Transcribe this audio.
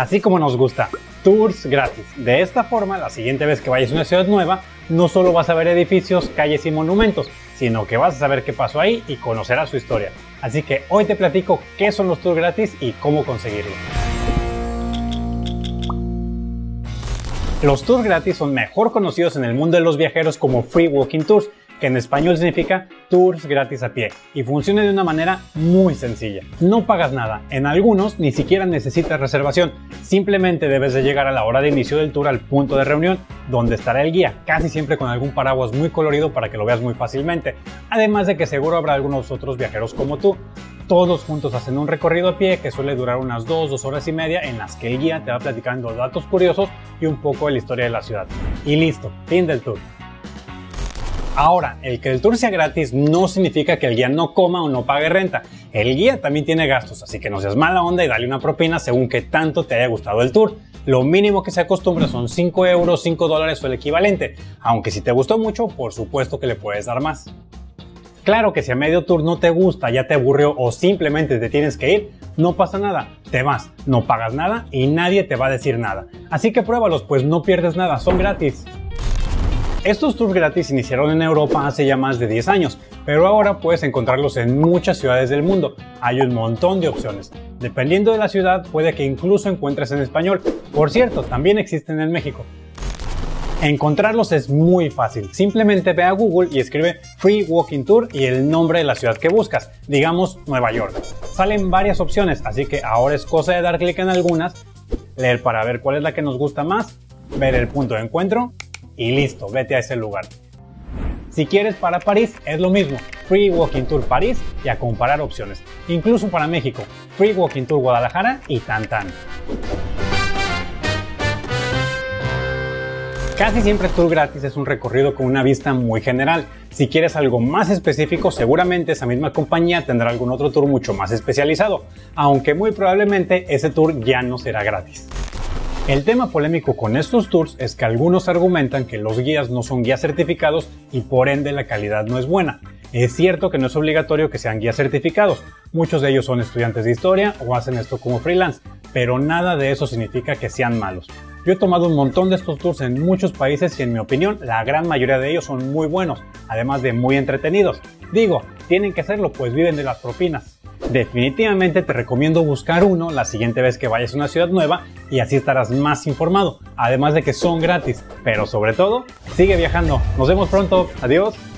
así como nos gusta, tours gratis. De esta forma, la siguiente vez que vayas a una ciudad nueva, no solo vas a ver edificios, calles y monumentos, sino que vas a saber qué pasó ahí y conocerás su historia. Así que hoy te platico qué son los tours gratis y cómo conseguirlos. Los tours gratis son mejor conocidos en el mundo de los viajeros como Free Walking Tours, que en español significa tours gratis a pie, y funciona de una manera muy sencilla. No pagas nada, en algunos ni siquiera necesitas reservación, simplemente debes de llegar a la hora de inicio del tour al punto de reunión, donde estará el guía, casi siempre con algún paraguas muy colorido para que lo veas muy fácilmente, además de que seguro habrá algunos otros viajeros como tú. Todos juntos hacen un recorrido a pie que suele durar unas 2 horas y media en las que el guía te va platicando datos curiosos y un poco de la historia de la ciudad. Y listo, fin del tour. Ahora, el que el tour sea gratis no significa que el guía no coma o no pague renta. El guía también tiene gastos, así que no seas mala onda y dale una propina según que tanto te haya gustado el tour. Lo mínimo que se acostumbra son 5 euros, 5 dólares o el equivalente, aunque si te gustó mucho, por supuesto que le puedes dar más. Claro que si a medio tour no te gusta, ya te aburrió o simplemente te tienes que ir, no pasa nada, te vas, no pagas nada y nadie te va a decir nada. Así que pruébalos, pues no pierdes nada, son gratis. Estos tours gratis iniciaron en Europa hace ya más de 10 años, pero ahora puedes encontrarlos en muchas ciudades del mundo. Hay un montón de opciones. Dependiendo de la ciudad, puede que incluso encuentres en español. Por cierto, también existen en México. Encontrarlos es muy fácil, simplemente ve a Google y escribe Free Walking Tour y el nombre de la ciudad que buscas, digamos Nueva York. Salen varias opciones, así que ahora es cosa de dar clic en algunas, leer para ver cuál es la que nos gusta más, ver el punto de encuentro y listo, vete a ese lugar. Si quieres para París es lo mismo, Free Walking Tour París y a comparar opciones, incluso para México, Free Walking Tour Guadalajara y tan tan. Casi siempre el tour gratis es un recorrido con una vista muy general. Si quieres algo más específico, seguramente esa misma compañía tendrá algún otro tour mucho más especializado, aunque muy probablemente ese tour ya no será gratis. El tema polémico con estos tours es que algunos argumentan que los guías no son guías certificados y por ende la calidad no es buena. Es cierto que no es obligatorio que sean guías certificados, muchos de ellos son estudiantes de historia o hacen esto como freelance, pero nada de eso significa que sean malos. Yo he tomado un montón de estos tours en muchos países y en mi opinión la gran mayoría de ellos son muy buenos, además de muy entretenidos. Digo, tienen que hacerlo pues viven de las propinas. Definitivamente te recomiendo buscar uno la siguiente vez que vayas a una ciudad nueva y así estarás más informado, además de que son gratis, pero sobre todo, sigue viajando. Nos vemos pronto, adiós.